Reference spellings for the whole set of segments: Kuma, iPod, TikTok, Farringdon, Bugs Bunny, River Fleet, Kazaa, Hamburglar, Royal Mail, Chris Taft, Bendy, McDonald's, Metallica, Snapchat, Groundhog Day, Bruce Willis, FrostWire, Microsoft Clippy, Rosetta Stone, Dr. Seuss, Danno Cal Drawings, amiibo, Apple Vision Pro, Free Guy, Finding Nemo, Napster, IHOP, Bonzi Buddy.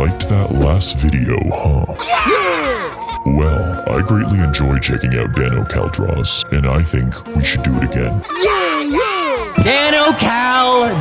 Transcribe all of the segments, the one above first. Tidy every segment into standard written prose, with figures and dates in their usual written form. Liked that last video, huh? Yeah! Well, I greatly enjoy checking out Danno Cal Draws, and I think we should do it again. Yeah, yeah! Danno Cal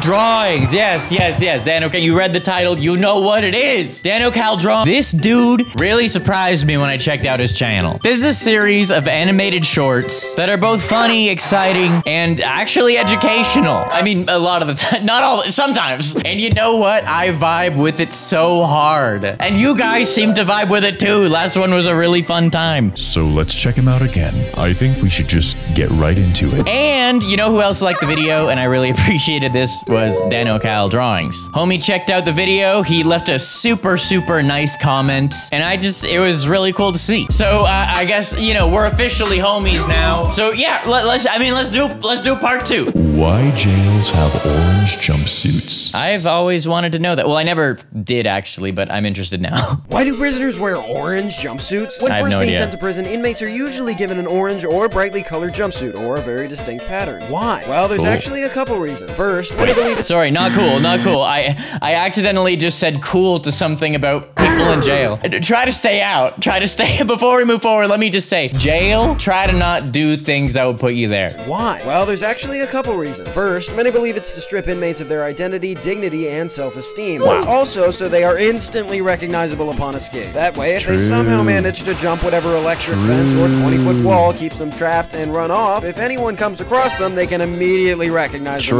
Drawings. Yes, yes, yes. Danno Cal, you read the title. You know what it is. Danno Cal Drawings. This dude really surprised me when I checked out his channel. This is a series of animated shorts that are both funny, exciting, and actually educational. I mean, a lot of the time. Not all, sometimes. And you know what? I vibe with it so hard. And you guys seem to vibe with it too. Last one was a really fun time. So let's check him out again. I think we should just get right into it. And you know who else liked the video? And I really appreciated this was Danno Cal Drawings. Homie checked out the video. He left a super, super nice comment. And it was really cool to see. So I guess, you know, we're officially homies now. So yeah, let's do part two. Why jails have orange jumpsuits? I've always wanted to know that. Well, I never did actually, but I'm interested now. Why do prisoners wear orange jumpsuits? When first being sent to prison, inmates are usually given an orange or brightly colored jumpsuit or a very distinct pattern. Why? Well, there's actually a couple reasons. First, sorry, not cool, not cool. I accidentally just said cool to something about people in jail. Try to stay out. Try to stay. Before we move forward, let me just say, jail, try to not do things that would put you there. Why? Well, there's actually a couple reasons. First, many believe it's to strip inmates of their identity, dignity, and self-esteem. Wow. It's also so they are instantly recognizable upon escape. That way, if they somehow manage to jump whatever electric fence or 20-foot wall keeps them trapped and run off, if anyone comes across them, they can immediately recognize them.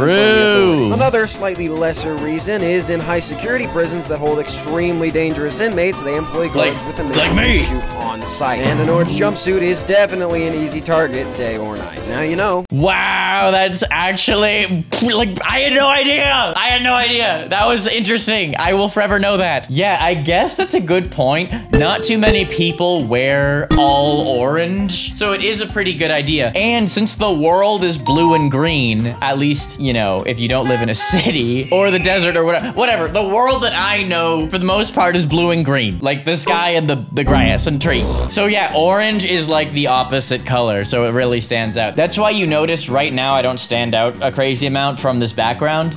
Another slightly lesser reason is in high-security prisons that hold extremely dangerous inmates, they employ guards with the mission to shoot on sight. And an orange jumpsuit is definitely an easy target, day or night. Now you know. Wow, that's actually, I had no idea. I had no idea. That was interesting. I will forever know that. Yeah, I guess that's a good point. Not too many people wear all orange, so it is a pretty good idea. And since the world is blue and green, at least, you know, if you don't live in a city or the desert or whatever, the world that I know for the most part is blue and green, like the sky and the grass and trees. So yeah, orange is like the opposite color, so it really stands out. That's why you notice right now I don't stand out a crazy amount from this background.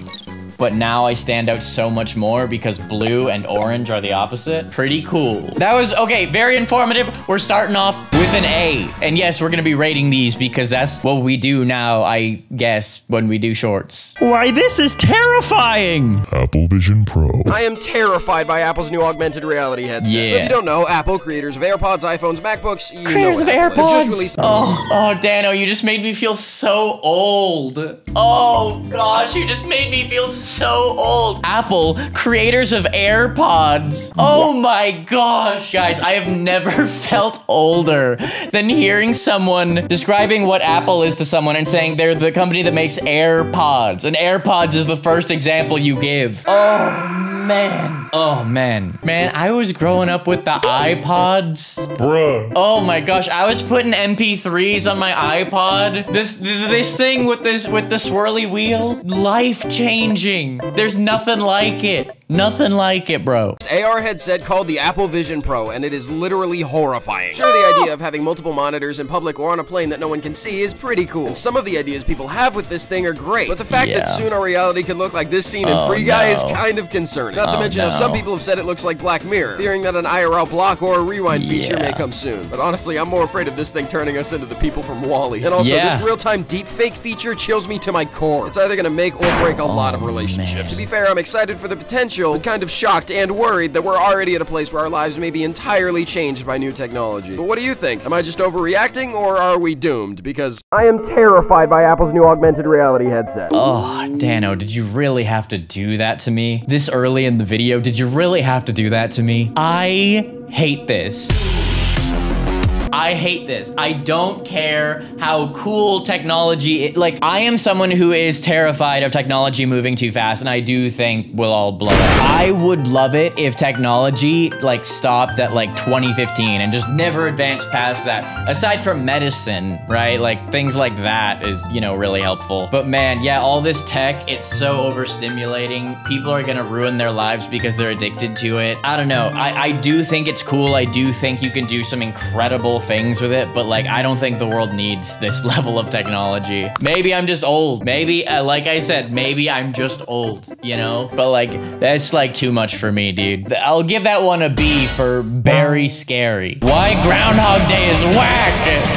But now I stand out so much more because blue and orange are the opposite. Pretty cool. That was, okay, very informative. We're starting off with an A. And yes, we're gonna be rating these because that's what we do now, I guess, when we do shorts. Why, this is terrifying! Apple Vision Pro. I am terrified by Apple's new augmented reality headset. Yeah. So if you don't know, Apple, creators of AirPods, iPhones, MacBooks, you know what Apple is. Just oh, Danno, you just made me feel so old. Oh gosh, you just made me feel so old. Apple, creators of AirPods. Oh my gosh. Guys, I have never felt older than hearing someone describing what Apple is to someone and saying they're the company that makes AirPods. And AirPods is the first example you give. Oh man. Oh man. Man, I was growing up with the iPods. Bruh. Oh my gosh, I was putting MP3s on my iPod. This thing with the swirly wheel, life-changing. There's nothing like it. Nothing like it, bro. AR headset called the Apple Vision Pro, and it is literally horrifying. Sure, the idea of having multiple monitors in public or on a plane that no one can see is pretty cool. And some of the ideas people have with this thing are great, but the fact that soon our reality could look like this scene in Free Guy is kind of concerning. Not to mention how some people have said it looks like Black Mirror, fearing that an IRL block or a rewind feature may come soon. But honestly, I'm more afraid of this thing turning us into the people from Wall-E. And also, this real-time deepfake feature chills me to my core. It's either gonna make or break a lot of relationships. Man. To be fair, I'm excited for the potential, but kind of shocked and worried that we're already at a place where our lives may be entirely changed by new technology. But what do you think? Am I just overreacting, or are we doomed? Because I am terrified by Apple's new augmented reality headset. Oh, Danno, did you really have to do that to me? This early in the video, did you really have to do that to me? I hate this. I hate this. I don't care how cool technology is. Like, I am someone who is terrified of technology moving too fast, and I do think we'll all blow up. I would love it if technology, like, stopped at, like, 2015 and just never advanced past that. Aside from medicine, right? Like, things like that is, you know, really helpful. But man, yeah, all this tech, it's so overstimulating. People are gonna ruin their lives because they're addicted to it. I don't know. I do think it's cool. I do think you can do some incredible things with it, but like, I don't think the world needs this level of technology. Maybe I'm just old. Maybe, like I said, maybe I'm just old, you know? But like, that's like too much for me, dude. I'll give that one a B for very scary. Why Groundhog Day is whack?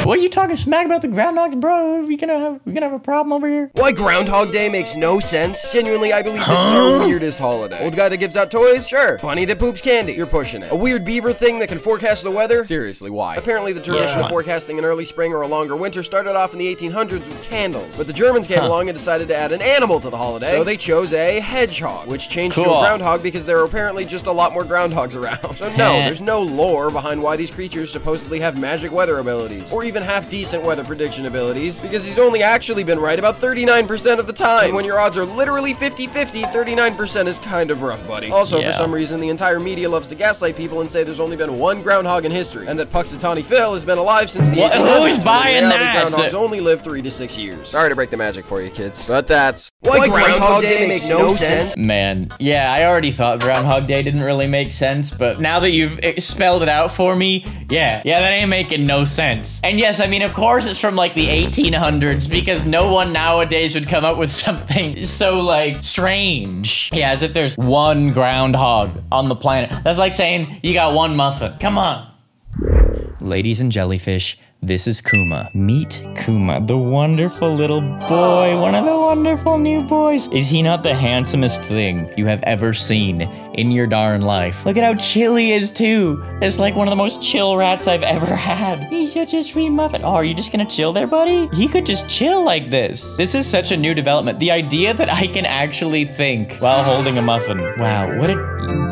What are you talking smack about the groundhogs, bro? We gonna have a problem over here? Why Groundhog Day makes no sense? Genuinely, I believe it's the weirdest holiday. Old guy that gives out toys? Sure. Bunny that poops candy? You're pushing it. A weird beaver thing that can forecast the weather? Seriously, why? Apparently, the tradition of forecasting an early spring or a longer winter started off in the 1800s with candles. But the Germans came along and decided to add an animal to the holiday, so they chose a hedgehog, which changed to a groundhog because there were apparently just a lot more groundhogs around. So no, there's no lore behind why these creatures supposedly have magic weather abilities, or even half-decent weather prediction abilities, because he's only actually been right about 39% of the time. And when your odds are literally 50-50, 39% is kind of rough, buddy. Also, for some reason, the entire media loves to gaslight people and say there's only been one groundhog in history, and that Punxsutawney Phil has been alive since the 1800s. Who's buying that? Groundhogs only live 3 to 6 years. Sorry to break the magic for you, kids, but that's why Groundhog Day makes no sense. Man, yeah, I already thought Groundhog Day didn't really make sense, but now that you've spelled it out for me, yeah, that ain't making no sense. And yes, I mean, of course it's from like the 1800s, because no one nowadays would come up with something so like strange. Yeah, as if there's one groundhog on the planet. That's like saying you got one muffin. Come on. Ladies and jellyfish, this is Kuma. Meet Kuma, the wonderful little boy, one of the wonderful new boys. Is he not the handsomest thing you have ever seen in your darn life? Look at how chill he is, too. It's like one of the most chill rats I've ever had. He's such a sweet muffin. Oh, are you just gonna chill there, buddy? He could just chill like this. This is such a new development. The idea that I can actually think while holding a muffin. Wow, what a...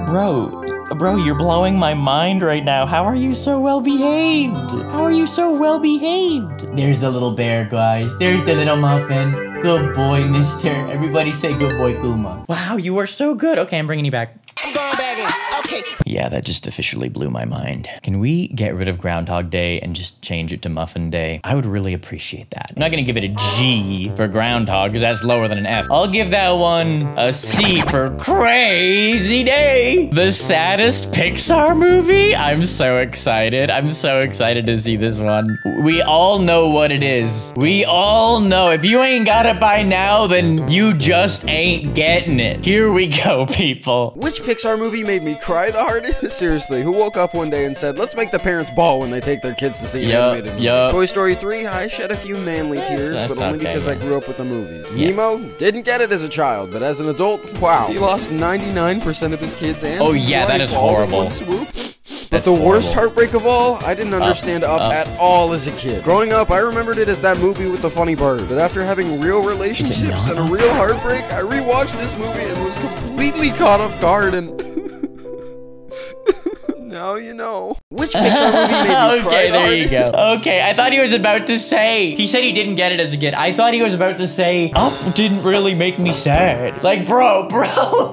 Bro, you're blowing my mind right now. How are you so well behaved? How are you so well behaved? There's the little bear, guys. There's the little muffin. Good boy, mister. Everybody say good boy, Kuma. Wow, you are so good. Okay, I'm bringing you back. I'm going back in. Okay. Yeah, that just officially blew my mind. Can we get rid of Groundhog Day and just change it to Muffin Day? I would really appreciate that. I'm not gonna give it a G for Groundhog, because that's lower than an F. I'll give that one a C for Crazy Day. The saddest Pixar movie? I'm so excited. I'm so excited to see this one. We all know what it is. We all know. If you ain't got it by now, then you just ain't getting it. Here we go, people. Which Pixar movie made me cry the hardest? Seriously, who woke up one day and said, let's make the parents bawl when they take their kids to see an animated movie. Toy Story 3, I shed a few manly tears, but only because I grew up with the movies. Nemo, didn't get it as a child, but as an adult, wow. He lost 99% of his kids and... Oh yeah, that is horrible. That's the worst heartbreak of all. I didn't understand Up at all as a kid. Growing up, I remembered it as that movie with the funny bird. But after having real relationships and a real heartbreak, I rewatched this movie and was completely caught off guard and... Now you know. Which Pixar movie made you cry? There you go. Okay, I thought he was about to say... He said he didn't get it as a kid. I thought he was about to say, Up didn't really make me sad. Like, bro.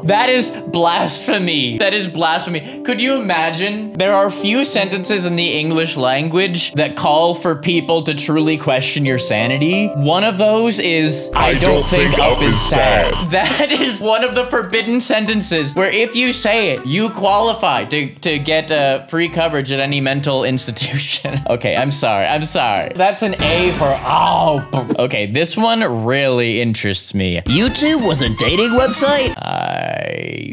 That is blasphemy. That is blasphemy. Could you imagine? There are few sentences in the English language that call for people to truly question your sanity. One of those is, I don't think up is sad. That is one of the forbidden sentences where if you say it, you qualify to get free coverage at any mental institution. Okay, I'm sorry. That's an A for Okay, this one really interests me. YouTube was a dating website?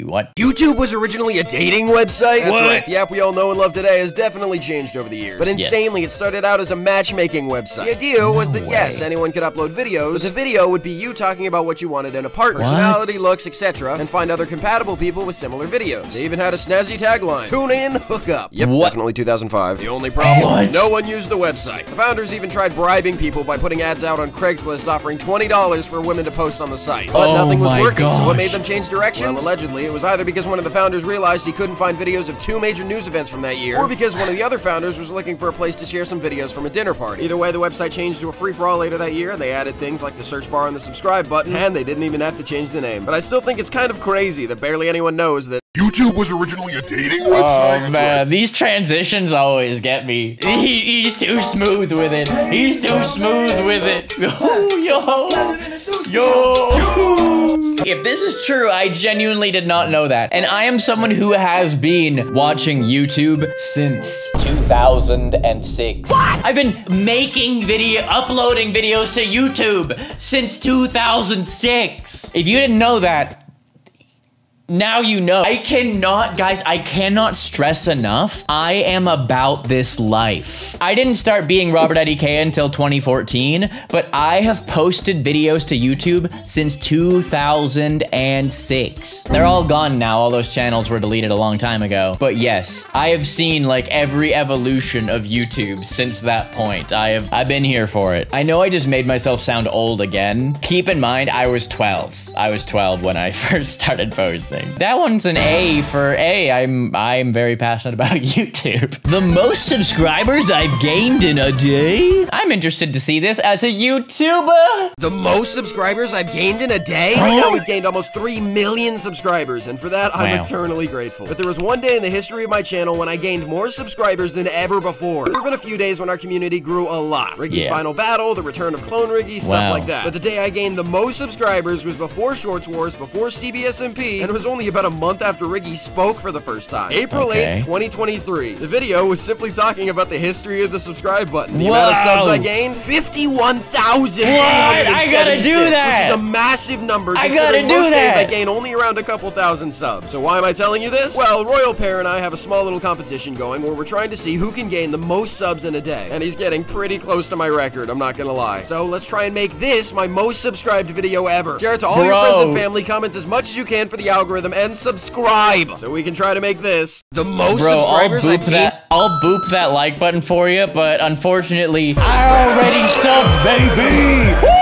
What? YouTube was originally a dating website? That's right. The app we all know and love today has definitely changed over the years. But insanely, it started out as a matchmaking website. The idea was that, yes, anyone could upload videos, but the video would be you talking about what you wanted in a partner. Personality, looks, etc. And find other compatible people with similar videos. They even had a snazzy tagline. Tune in. Hookup. Yep, definitely 2005. The only problem, no one used the website. The founders even tried bribing people by putting ads out on Craigslist offering $20 for women to post on the site. But nothing was working, so what made them change directions? Well, allegedly, it was either because one of the founders realized he couldn't find videos of 2 major news events from that year, or because one of the other founders was looking for a place to share some videos from a dinner party. Either way, the website changed to a free-for-all later that year, and they added things like the search bar and the subscribe button, and they didn't even have to change the name. But I still think it's kind of crazy that barely anyone knows that YouTube was originally a dating website. Oh man, these transitions always get me. He's too smooth with it. He's too smooth with it. Yo, yo, yo. If this is true, I genuinely did not know that. And I am someone who has been watching YouTube since 2006. What? I've been making uploading videos to YouTube since 2006. If you didn't know that, now you know. I cannot, guys, I cannot stress enough. I am about this life. I didn't start being RobertIDK until 2014, but I have posted videos to YouTube since 2006. They're all gone now. All those channels were deleted a long time ago. But yes, I have seen like every evolution of YouTube since that point. I've been here for it. I know I just made myself sound old again. Keep in mind, I was 12. I was 12 when I first started posting. That one's an A for A. I'm very passionate about YouTube. The most subscribers I've gained in a day? I'm interested to see this as a YouTuber. The most subscribers I've gained in a day? Right now we've gained almost 3 million subscribers, and for that, I'm eternally grateful. But there was one day in the history of my channel when I gained more subscribers than ever before. There have been a few days when our community grew a lot. Riggy's final battle, the return of Clone Riggy, stuff like that. But the day I gained the most subscribers was before Shorts Wars, before CBSMP, and it was only about a month after Riggy spoke for the first time. April 8th, 2023. The video was simply talking about the history of the subscribe button. The amount of subs I gained, 51,000. What? I gotta do that. Which is a massive number. I gotta do that. Days I gain only around a couple thousand subs. So why am I telling you this? Well, Royal Pear and I have a small little competition going where we're trying to see who can gain the most subs in a day. And he's getting pretty close to my record, I'm not gonna lie. So let's try and make this my most subscribed video ever. Share it to all your friends and family, comment as much as you can for the algorithm, and subscribe so we can try to make this the most subscribers. I'll boop that like button for you, but unfortunately I already subbed, baby. Woo!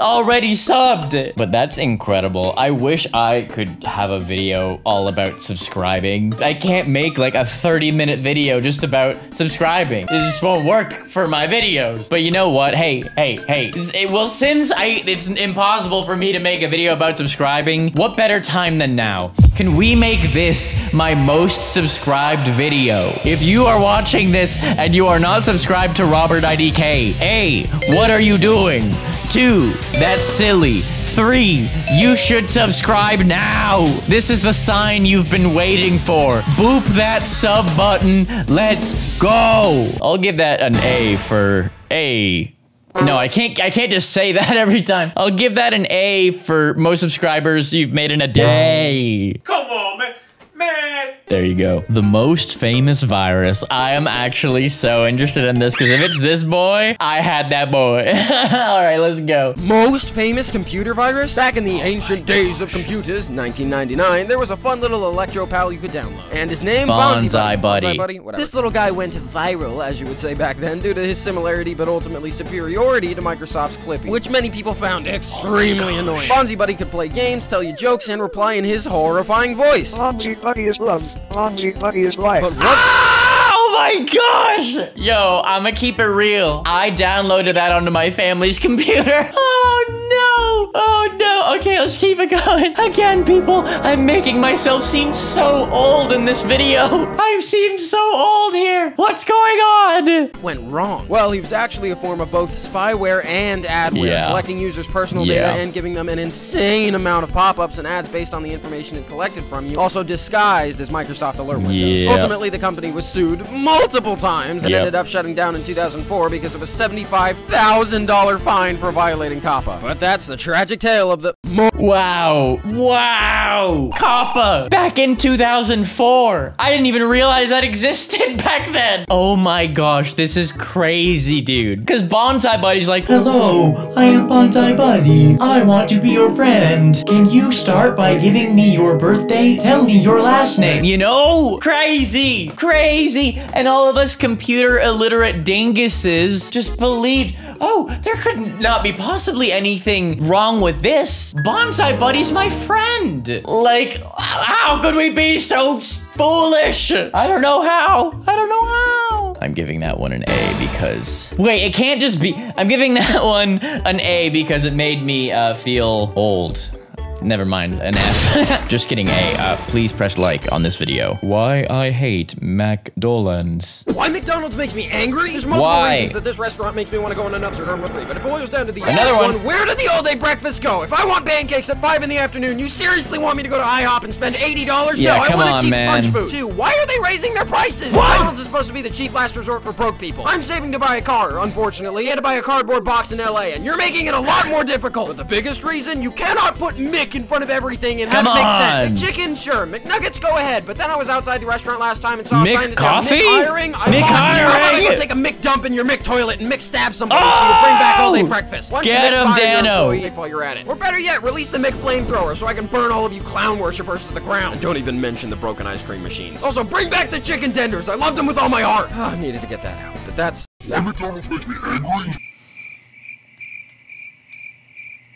Already subbed. But that's incredible. I wish I could have a video all about subscribing. I can't make like a 30-minute video just about subscribing. It just won't work for my videos. But you know what? Hey. It's impossible for me to make a video about subscribing, what better time than now? Can we make this my most subscribed video? If you are watching this and you are not subscribed to RobertIDK, A, what are you doing? 2, that's silly. 3, you should subscribe now. This is the sign you've been waiting for. Boop that sub button. Let's go. I'll give that an A for A. No, I can't just say that every time. I'll give that an A for most subscribers you've made in a day. Come on, man. There you go. The most famous virus. I am actually so interested in this because if it's this boy, I had that boy. All right, let's go. Most famous computer virus? Back in the ancient days of computers, 1999, there was a fun little electro pal you could download. And his name, Bonzi Buddy. Bonzi Buddy, whatever. This little guy went viral, as you would say back then, due to his similarity but ultimately superiority to Microsoft's Clippy, which many people found extremely annoying. Bonzi Buddy could play games, tell you jokes, and reply in his horrifying voice. Bonzi Buddy is love. Bonzi Buddy is life. But my gosh! Yo, I'ma keep it real. I downloaded that onto my family's computer. Oh no! Oh no! Okay, let's keep it going. Again, people, I'm making myself seem so old in this video. I seem so old here. What's going on? Went wrong. Well, he was actually a form of both spyware and adware, collecting users' personal data and giving them an insane amount of pop-ups and ads based on the information it collected from you, also disguised as Microsoft Alert Windows. Ultimately, the company was sued multiple times and ended up shutting down in 2004 because of a $75,000 fine for violating COPPA. But that's the tragic tale of the... Wow! COPPA! Back in 2004! I didn't even realize that existed back then! Oh my gosh, this is crazy, dude. Because Bonzi Buddy's like, hello, I am Bonzi Buddy. I want to be your friend. Can you start by giving me your birthday? Tell me your last name. You know? Crazy! Crazy! And all of us computer illiterate dinguses just believed, oh, there could not be possibly anything wrong with this. Bonzi Buddy's my friend. Like, how could we be so foolish? I don't know how. I don't know how. I'm giving that one an A because... Wait, it can't just be... I'm giving that one an A because it made me feel old. Never mind, an F. Just kidding, A. Please press like on this video. Why I hate McDonald's. Why McDonald's makes me angry? There's multiple reasons that this restaurant makes me want to go on an upside down buffet, but it boils down to the one. Where did the all-day breakfast go? If I want pancakes at 5 in the afternoon, you seriously want me to go to IHOP and spend $80? Yeah, no, I want cheap sponge food. Two, why are they raising their prices? What? McDonald's is supposed to be the cheap last resort for broke people. I'm saving to buy a car, unfortunately. I had to buy a cardboard box in LA, and you're making it a lot more difficult. But the biggest reason, you cannot put Mick in front of everything and have it make sense. Chicken, sure. McNuggets, go ahead. But then I was outside the restaurant last time and saw a sign that said Mick hiring. I want to go take a Mick dump in your Mick toilet and Mick stab somebody so you bring back all day breakfast. Lunch, get him, Danno. While you're at it. Or better yet, release the Mick flamethrower so I can burn all of you clown worshippers to the ground. And don't even mention the broken ice cream machines. Also, bring back the chicken tenders. I loved them with all my heart. Oh, I needed to get that out, but that's... Why McDonald's makes me angry?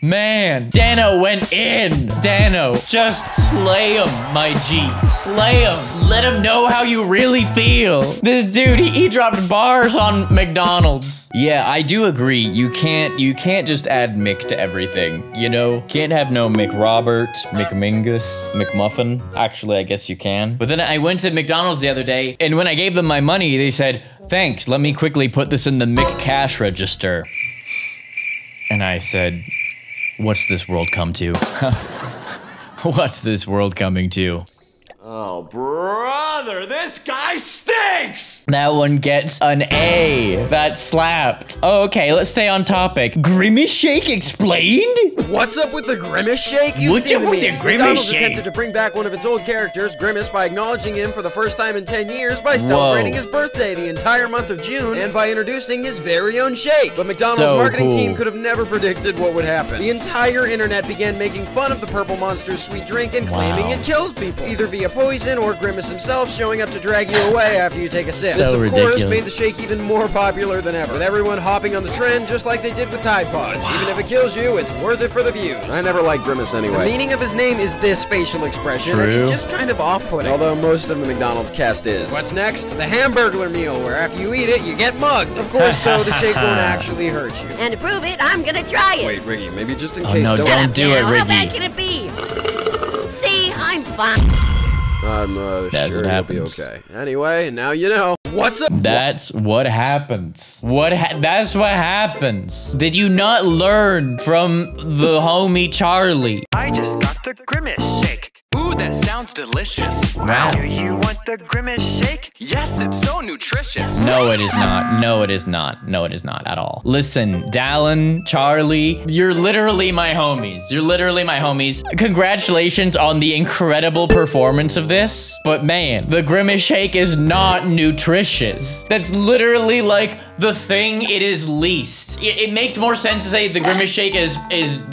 Man, Danno went in. Danno, just slay him, my G. Slay him. Let him know how you really feel. This dude, he dropped bars on McDonald's. Yeah, I do agree. You can't just add Mick to everything, you know? Can't have no McRobert, McMingus, McMuffin. Actually, I guess you can. But then I went to McDonald's the other day, and when I gave them my money, they said, thanks, let me quickly put this in the McCash register. And I said, what's this world come to? What's this world coming to? Oh, brother, this guy stinks! That one gets an A. That slapped. Oh, okay, let's stay on topic. Grimace shake explained? What's up with the Grimace shake? What's up with the Grimace shake? McDonald's attempted to bring back one of its old characters, Grimace, by acknowledging him for the first time in 10 years, by celebrating his birthday the entire month of June, and by introducing his very own shake. But McDonald's marketing team could have never predicted what would happen. The entire internet began making fun of the Purple Monster's sweet drink and claiming it kills people, either via poison or Grimace himself showing up to drag you away after you take a sip. This, of course, made the shake even more popular than ever, with everyone hopping on the trend just like they did with Tide Pods. Even if it kills you, it's worth it for the views. I never liked Grimace anyway. The meaning of his name is this facial expression, and it's just kind of off-putting, although most of the McDonald's cast is. What's next? The Hamburglar meal, where after you eat it, you get mugged. Of course, though, the shake won't actually hurt you. And to prove it, I'm gonna try it. Wait, Riggy, maybe just in case... Don't do it, Riggy. How bad can it be? See, I'm fine. I'm sure it'll be okay. Anyway, now you know. What's up? That's what happens. That's what happens. Did you not learn from the homie Charlie? I just got the Grimace shake. Ooh, that sounds delicious. Wow. Do you want the Grimace shake? Yes, it's so nutritious. No, it is not. No, it is not. No, it is not at all. Listen, Dallin, Charlie, you're literally my homies. You're literally my homies. Congratulations on the incredible performance of this. But man, the Grimace shake is not nutritious. That's literally like the thing it is least. It makes more sense to say the Grimace shake is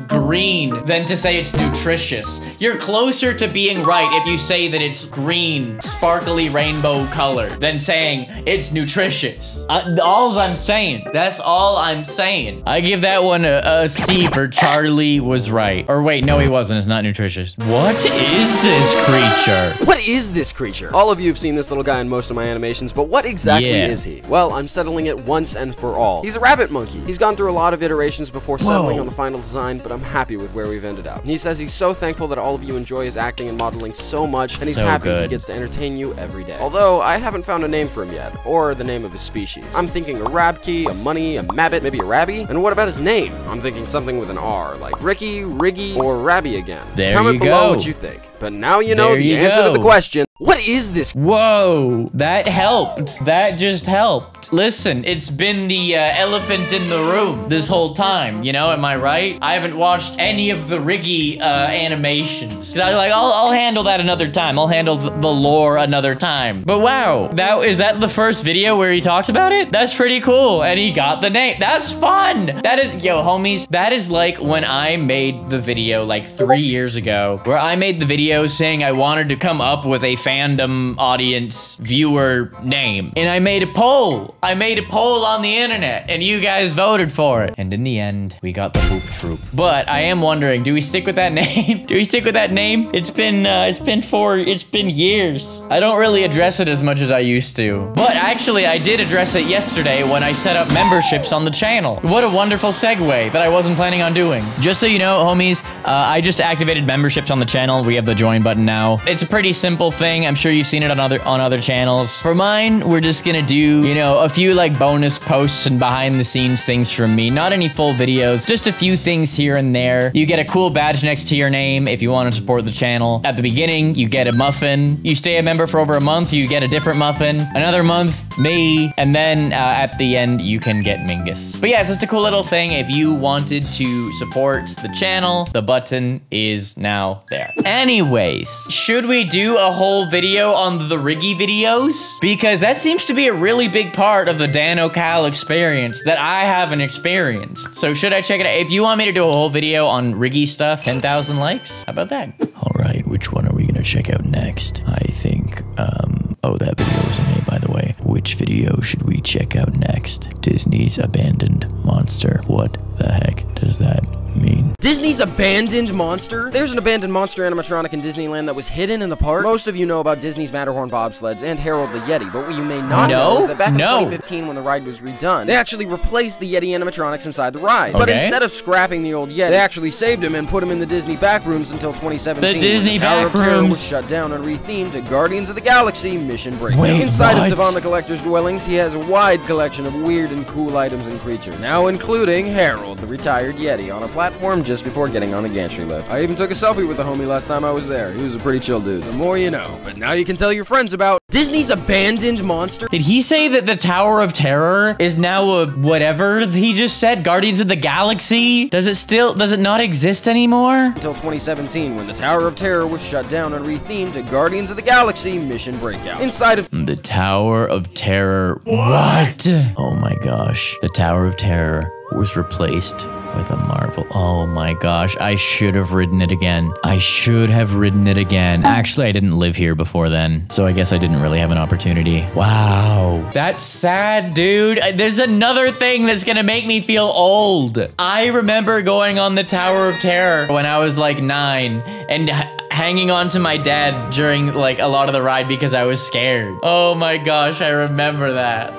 green than to say it's nutritious. You're closer to being right if you say that it's green, sparkly rainbow color, than saying it's nutritious. All I'm saying. That's all I'm saying. I give that one a C for Charlie was right. Or wait, no, he wasn't. It's not nutritious. What is this creature? What is this creature? All of you have seen this little guy in most of my animations, but what exactly is he? Well, I'm settling it once and for all. He's a rabbit monkey. He's gone through a lot of iterations before settling on the final design, but I'm happy with where we've ended up. He says he's so thankful that all of you enjoy his acting and modeling so much, and he's happy he gets to entertain you every day. Although, I haven't found a name for him yet, or the name of his species. I'm thinking a Rabkey, a Munny, a Mabbit, maybe a Rabby. And what about his name? I'm thinking something with an R, like Ricky, Riggy, or Rabby again. Comment below what you think. But now you know the answer to the question. What is this? Whoa, that helped. That just helped. Listen, it's been the elephant in the room this whole time, you know, am I right? I haven't watched any of the Riggy animations. 'Cause I like, I'll handle that another time. I'll handle the lore another time. But wow, is that the first video where he talks about it? That's pretty cool. And he got the name. That's fun. That is, yo, homies, that is like when I made the video like 3 years ago, where I made the video saying I wanted to come up with a fandom audience viewer name, and I made a poll. I made a poll on the internet, and you guys voted for it. And in the end, we got the Poop Troop. But I am wondering, do we stick with that name? Do we stick with that name? It's been It's been years. I don't really address it as much as I used to. But actually, I did address it yesterday when I set up memberships on the channel. What a wonderful segue that I wasn't planning on doing. Just so you know, homies, I just activated memberships on the channel. We have the join button now. It's a pretty simple thing. I'm sure you've seen it on other channels. For mine, we're just gonna do, you know, a few like bonus posts and behind the scenes things from me. Not any full videos, just a few things here and there. You get a cool badge next to your name if you want to support the channel. At the beginning, you get a muffin. You stay a member for over a month, you get a different muffin. Another month, me. And then at the end, you can get Mingus. But yeah, it's just a cool little thing. If you wanted to support the channel, the button is now there. Anyways, should we do a whole video on the Riggy videos? Because that seems to be a really big part of the Danno Cal experience that I haven't experienced. So should I check it out? If you want me to do a whole video on Riggy stuff, 10,000 likes, how about that? All right, which one are we gonna check out next? I think, oh, that video wasn't made, by the way. Which video should we check out next? Disney's Abandoned Monster. What the heck does that mean? Disney's Abandoned Monster? There's an abandoned monster animatronic in Disneyland that was hidden in the park. Most of you know about Disney's Matterhorn bobsleds and Harold the Yeti, but what you may not know is that back in 2015 when the ride was redone, they actually replaced the Yeti animatronics inside the ride. Okay. But instead of scrapping the old Yeti, they actually saved him and put him in the Disney backrooms until 2017. The Disney Tower of Terror was shut down and rethemed to Guardians of the Galaxy Mission Break. Wait, inside of Devon the Collector's dwellings, he has a wide collection of weird and cool items and creatures, now including Harold the retired Yeti on a platform just before getting on the gantry lift. I even took a selfie with the homie last time I was there. He was a pretty chill dude. The more you know. But now you can tell your friends about Disney's Abandoned Monster. Did he say that the Tower of Terror is now a whatever he just said? Guardians of the Galaxy? Does it not exist anymore? Until 2017 when the Tower of Terror was shut down and rethemed to Guardians of the Galaxy Mission Breakout. Inside of the Tower of Terror. What? Oh my gosh. The Tower of Terror was replaced with a marvel. Oh my gosh, I should have ridden it again. I should have ridden it again. Actually, I didn't live here before then, so I guess I didn't really have an opportunity. Wow. That's sad, dude. There's another thing that's gonna make me feel old. I remember going on the Tower of Terror when I was like 9 and hanging on to my dad during like a lot of the ride because I was scared. Oh my gosh, I remember that.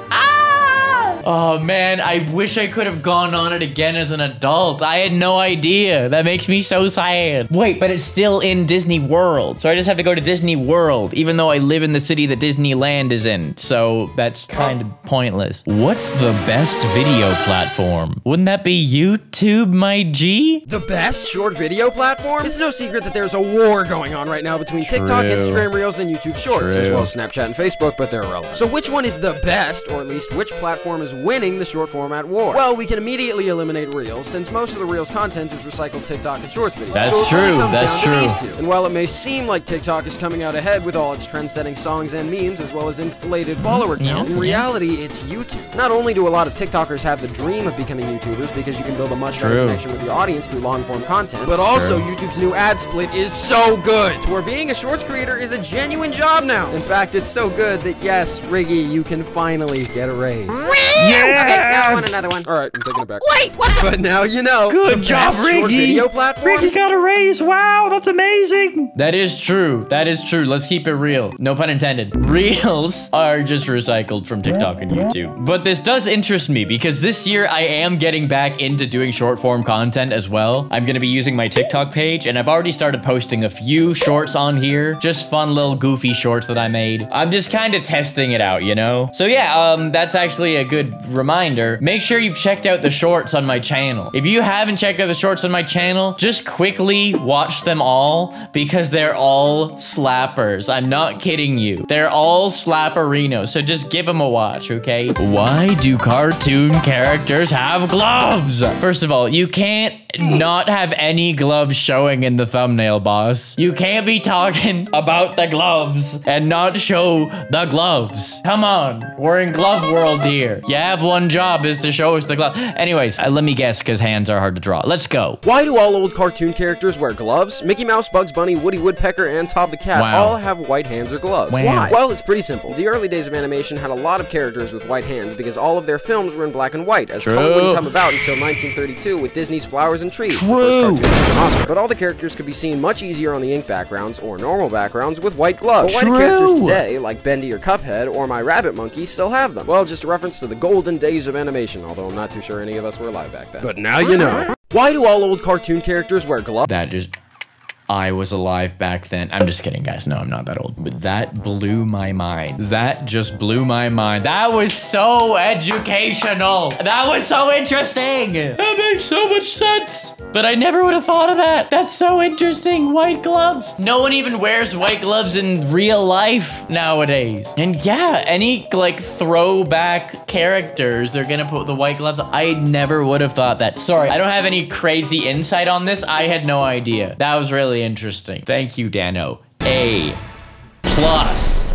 Oh man, I wish I could have gone on it again as an adult. I had no idea. That makes me so sad. Wait, but it's still in Disney World. So I just have to go to Disney World, even though I live in the city that Disneyland is in. So that's kind of pointless. What's the best video platform? Wouldn't that be YouTube, my G? The best short video platform? It's no secret that there's a war going on right now between TikTok, Instagram Reels, and YouTube Shorts, as well as Snapchat and Facebook, but they're irrelevant. So which one is the best, or at least which platform is winning the short format war? Well, we can immediately eliminate Reels, since most of the Reels content is recycled TikTok and Shorts videos. That's true, that's true. And while it may seem like TikTok is coming out ahead with all its trend-setting songs and memes, as well as inflated follower counts, in reality, it's YouTube. Not only do a lot of TikTokers have the dream of becoming YouTubers, because you can build a much better connection with your audience through long-form content, but also YouTube's new ad split is so good, where being a Shorts creator is a genuine job now. In fact, it's so good that, yes, Riggy, you can finally get a raise. Yeah! Okay, now I want another one. All right, I'm taking it back. Wait, what? But now you know. Good job, Riggy. Video platform. Riggy got a raise. Wow, that's amazing. That is true. That is true. Let's keep it real. No pun intended. Reels are just recycled from TikTok and YouTube. But this does interest me because this year I am getting back into doing short form content as well. I'm going to be using my TikTok page and I've already started posting a few shorts on here. Just fun little goofy shorts that I made. I'm just kind of testing it out, you know? So yeah, that's actually a good reminder. Make sure you've checked out the shorts on my channel. If you haven't checked out the shorts on my channel, just quickly watch them all because they're all slappers. I'm not kidding you. They're all slapperinos, so just give them a watch, okay? Why do cartoon characters have gloves? First of all, you can't not have any gloves showing in the thumbnail, boss. You can't be talking about the gloves and not show the gloves. Come on, we're in glove world here. You have one job is to show us the glove. Anyways, let me guess because hands are hard to draw. Let's go. Why do all old cartoon characters wear gloves? Mickey Mouse, Bugs Bunny, Woody Woodpecker, and Tom the Cat all have white hands or gloves. Why? Well, it's pretty simple. The early days of animation had a lot of characters with white hands because all of their films were in black and white, as color wouldn't come about until 1932 with Disney's Flowers and and trees. True! But all the characters could be seen much easier on the ink backgrounds or normal backgrounds with white gloves. But why do characters today, like Bendy or Cuphead or my rabbit monkey, still have them? Well, just a reference to the golden days of animation, although I'm not too sure any of us were alive back then. But now you know. Why do all old cartoon characters wear gloves? That is... I was alive back then. I'm just kidding, guys. No, I'm not that old. But that blew my mind. That just blew my mind. That was so educational. That was so interesting. That makes so much sense. But I never would have thought of that. That's so interesting. White gloves. No one even wears white gloves in real life nowadays. And yeah, any like throwback characters, they're gonna put the white gloves on. I never would have thought that. Sorry, I don't have any crazy insight on this. I had no idea. That was really interesting. Thank you, Danno. A+.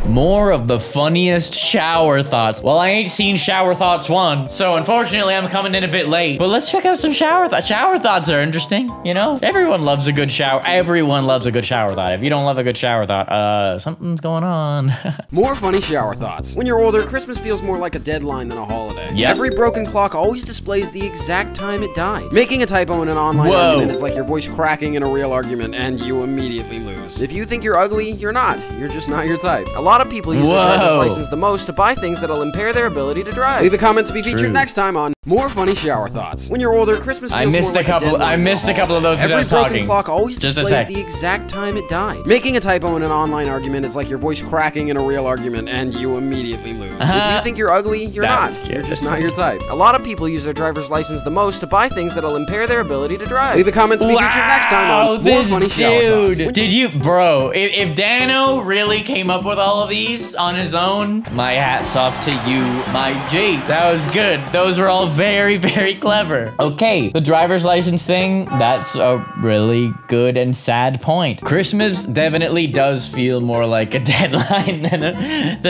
More of the funniest shower thoughts. Well, I ain't seen Shower Thoughts 1, so unfortunately I'm coming in a bit late. But let's check out some shower thoughts. Shower thoughts are interesting, you know? Everyone loves a good shower. Everyone loves a good shower thought. If you don't love a good shower thought, something's going on. More funny shower thoughts. When you're older, Christmas feels more like a deadline than a holiday. Yep. Every broken clock always displays the exact time it died. Making a typo in an online argument is like your voice cracking in a real argument and you immediately lose. If you think you're ugly, you're not. You're just not your type. A lot of people use their driver's license the most to buy things that'll impair their ability to drive. Leave a comment to be featured next time on More Funny Shower Thoughts. When you're older, Christmas feels I missed a couple of those as I was talking. Every broken clock always displays the exact time it died. Making a typo in an online argument is like your voice cracking in a real argument and you immediately lose. If you think you're ugly, you're not. You're just not your type. A lot of people use their driver's license the most to buy things that'll impair their ability to drive. Leave a comment to be featured next time on More Funny Shower Thoughts. Did you, bro, if Danno really came up with all of these on his own, my hat's off to you, my G. That was good. Those were all very, very clever. Okay, the driver's license thing, that's a really good and sad point. Christmas definitely does feel more like a deadline than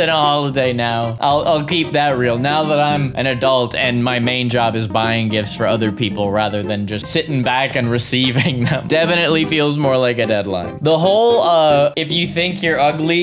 a holiday now. I'll keep that real. Now that I'm an adult and my main job is buying gifts for other people rather than just sitting back and receiving them, definitely feels more like a deadline. The whole, if you think you're ugly,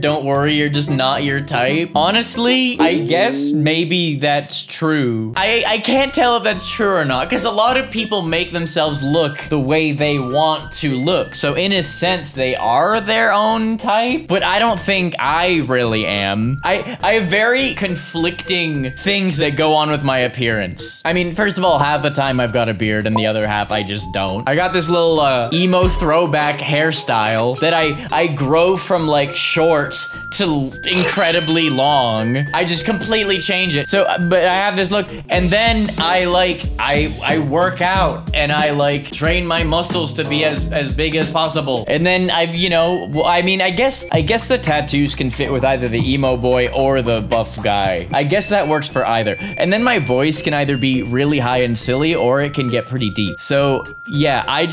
don't worry, you're just not your type. Honestly, I guess maybe that's true. I can't tell if that's true or not, because a lot of people make themselves look the way they want to look. So in a sense, they are their own type, but I don't think I really am. I have very conflicting things that go on with my appearance. I mean, first of all, half the time I've got a beard and the other half I just don't. I got this little emo throwback hairstyle that I grow from like short to incredibly long. I just completely change it. So, but I have this look, and then I work out and I like train my muscles to be as big as possible. And then I guess the tattoos can fit with either the emo boy or the buff guy. I guess that works for either. And then my voice can either be really high and silly or it can get pretty deep. So yeah, I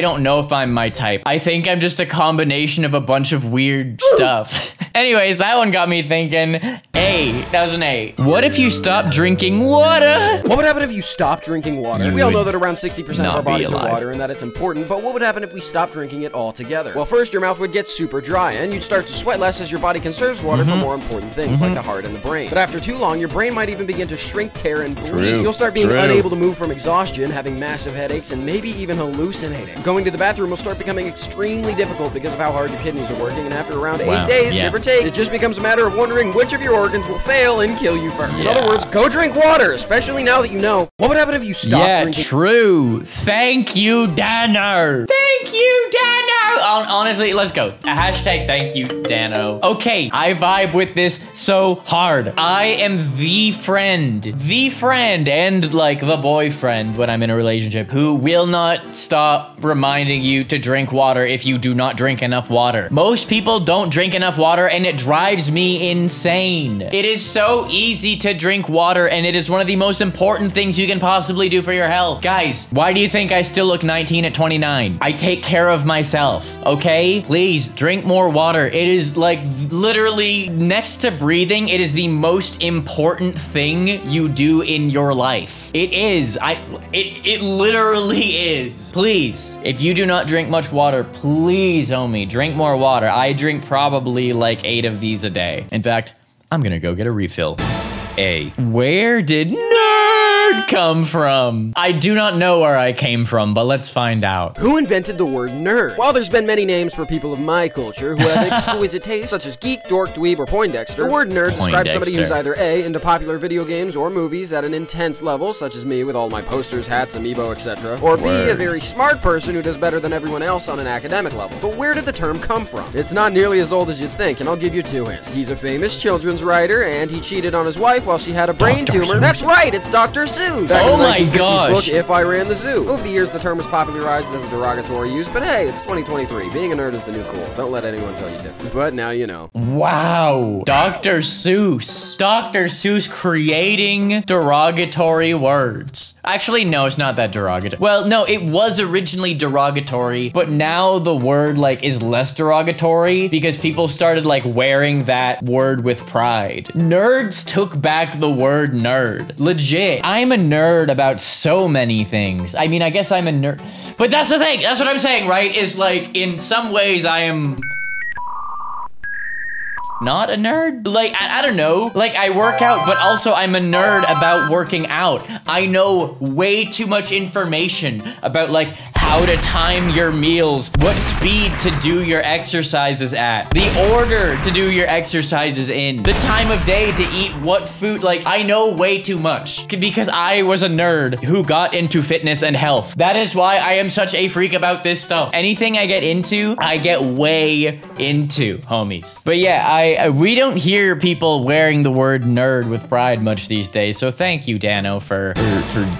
don't know if I'm my type. I think I'm just a combination of a bunch of weird stuff. Anyways, that one got me thinking. A, that was an A. What if you stopped drinking water? What would happen if you stopped drinking water? We all know that around 60% of our bodies are water and that it's important, but what would happen if we stopped drinking it altogether? Well, first, your mouth would get super dry and you'd start to sweat less as your body conserves water for more important things like the heart and the brain. But after too long, your brain might even begin to shrink, tear, and bleed. You'll start being unable to move from exhaustion, having massive headaches, and maybe even hallucinating. Going to the bathroom will start becoming extremely difficult because of how hard your kidneys are working, and after around 8 days, give or take, it just becomes a matter of wondering which of your organs will fail and kill you first. In other words, go drink water, especially now that you know. What would happen if you stopped drinking? Yeah, true. Thank you, Danno. Thank you, Danno. Honestly, let's go. Hashtag thank you, Danno. Okay, I vibe with this so hard. I am the friend, and like the boyfriend when I'm in a relationship who will not stop reminding you to drink water if you do not drink enough water. Most people don't drink enough water and it drives me insane. It is so easy to drink water and it is one of the most important things you can possibly do for your health. Guys, why do you think I still look 19 at 29? I take care of myself, okay? Please drink more water. It is like literally next to breathing, it is the most important thing you do in your life. It is. It literally is. Please, if you do not drink much water, please, homie, drink more water. I drink probably like 8 of these a day. In fact, I'm gonna go get a refill. A. Where did word come from? I do not know where I came from, but let's find out. Who invented the word nerd? While there's been many names for people of my culture who have exquisite taste, such as geek, dork, dweeb, or Poindexter, the word nerd describes somebody who's either A, into popular video games or movies at an intense level, such as me with all my posters, hats, amiibo, etc., or B, a very smart person who does better than everyone else on an academic level. But where did the term come from? It's not nearly as old as you'd think, and I'll give you two hints. He's a famous children's writer, and he cheated on his wife while she had a brain tumor. That's right, it's Dr. Seuss. Back in the 1950s book, If I Ran the Zoo. Over the years, the term was popularized as a derogatory use, but hey, it's 2023. Being a nerd is the new cool. Don't let anyone tell you different. But now you know. Wow. Dr. Seuss. Dr. Seuss creating derogatory words. Actually, no, it's not that derogatory. Well, no, it was originally derogatory, but now the word, like, is less derogatory because people started, like, wearing that word with pride. Nerds took back the word nerd. Legit. I'm a nerd about so many things. I mean, I guess I'm a nerd. But that's the thing. That's what I'm saying, right? Is, like, in some ways, I am not a nerd. Like, I don't know. Like, I work out, but also I'm a nerd about working out. I know way too much information about, like, how to time your meals, what speed to do your exercises at, the order to do your exercises in, the time of day to eat what food. Like, I know way too much because I was a nerd who got into fitness and health. That is why I am such a freak about this stuff. Anything I get into, I get way into, homies. But yeah, we don't hear people wearing the word nerd with pride much these days. So thank you, Danno, for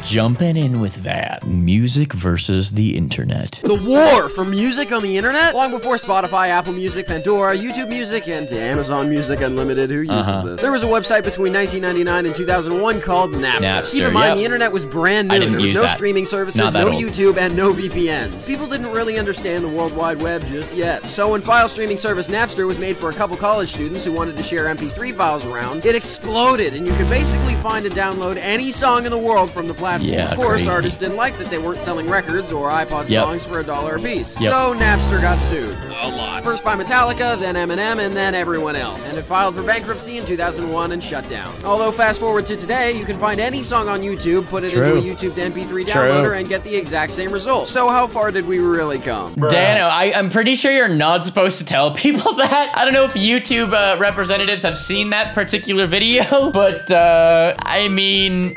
jumping in with that. Music versus the internet. The war for music on the internet? Long before Spotify, Apple Music, Pandora, YouTube Music, and Amazon Music Unlimited. Who uses this? There was a website between 1999 and 2001 called Napster. Keep in mind, the internet was brand new. There was no streaming services, no YouTube, and no VPNs. People didn't really understand the World Wide Web just yet. So when file streaming service Napster was made for a couple college students who wanted to share MP3 files around, it exploded, and you could basically find and download any song in the world from the platform. Yeah, of course, artists didn't like that they weren't selling records or iPod songs for $1 a piece. So Napster got sued. A lot. First by Metallica, then Eminem, and then everyone else. And it filed for bankruptcy in 2001 and shut down. Although fast forward to today, you can find any song on YouTube, put it into a YouTube to MP3 downloader, and get the exact same result. So how far did we really come? Danno, I'm pretty sure you're not supposed to tell people that. I don't know if YouTube representatives have seen that particular video, but I mean,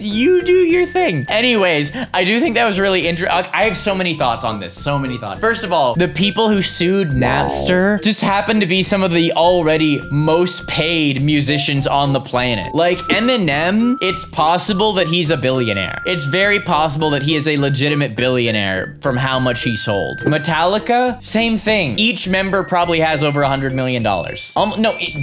you do your thing. Anyways, I do think that was really interesting. I have so many thoughts on this, so many thoughts. First of all, the people who sued Napster just happened to be some of the already most paid musicians on the planet. Like Eminem, it's possible that he's a billionaire. It's very possible that he is a legitimate billionaire from how much he sold. Metallica, same thing. Each member probably has over $100 million. No,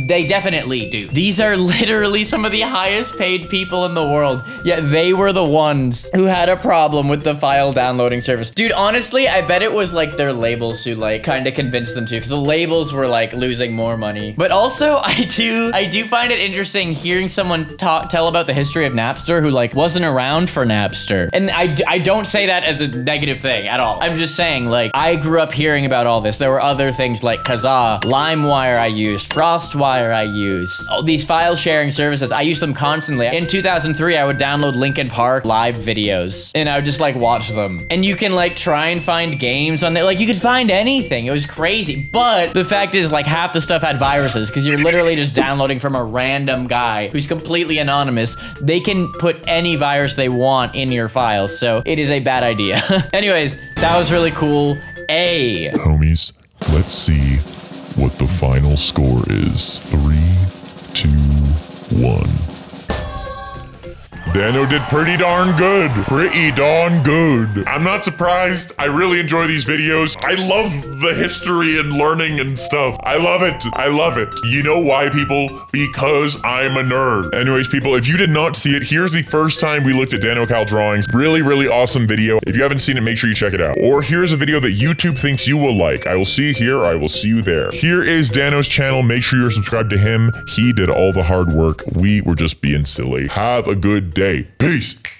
they definitely do. These are literally some of the highest paid people in the world, yet they were the ones who had a problem with the file downloading service. Dude, honestly, I bet it was like their labels who like kind of convinced them to, because the labels were like losing more money. But also, I do find it interesting hearing someone tell about the history of Napster who like wasn't around for Napster. And I don't say that as a negative thing at all. I'm just saying, like, I grew up hearing about all this. There were other things like Kazaa, LimeWire I used, FrostWire I used, all these file sharing services. I used them constantly. In 2003, I would download Linkin Park live videos and I would just like watch them. And you can like try and find games on there. Like you could find anything. It was crazy. But the fact is like half the stuff had viruses because you're literally just downloading from a random guy who's completely anonymous. They can put any virus they want in your files. So it is a bad idea. Anyways, that was really cool. Hey, homies, let's see what the final score is. 3, 2, 1. Danno did pretty darn good. Pretty darn good. I'm not surprised. I really enjoy these videos. I love the history and learning and stuff. I love it. I love it. You know why, people? Because I'm a nerd. Anyways, people, if you did not see it, here's the first time we looked at Danno Cal Drawings. Really, really awesome video. If you haven't seen it, make sure you check it out. Or here's a video that YouTube thinks you will like. I will see you here. I will see you there. Here is Danno's channel. Make sure you're subscribed to him. He did all the hard work. We were just being silly. Have a good day. Peace.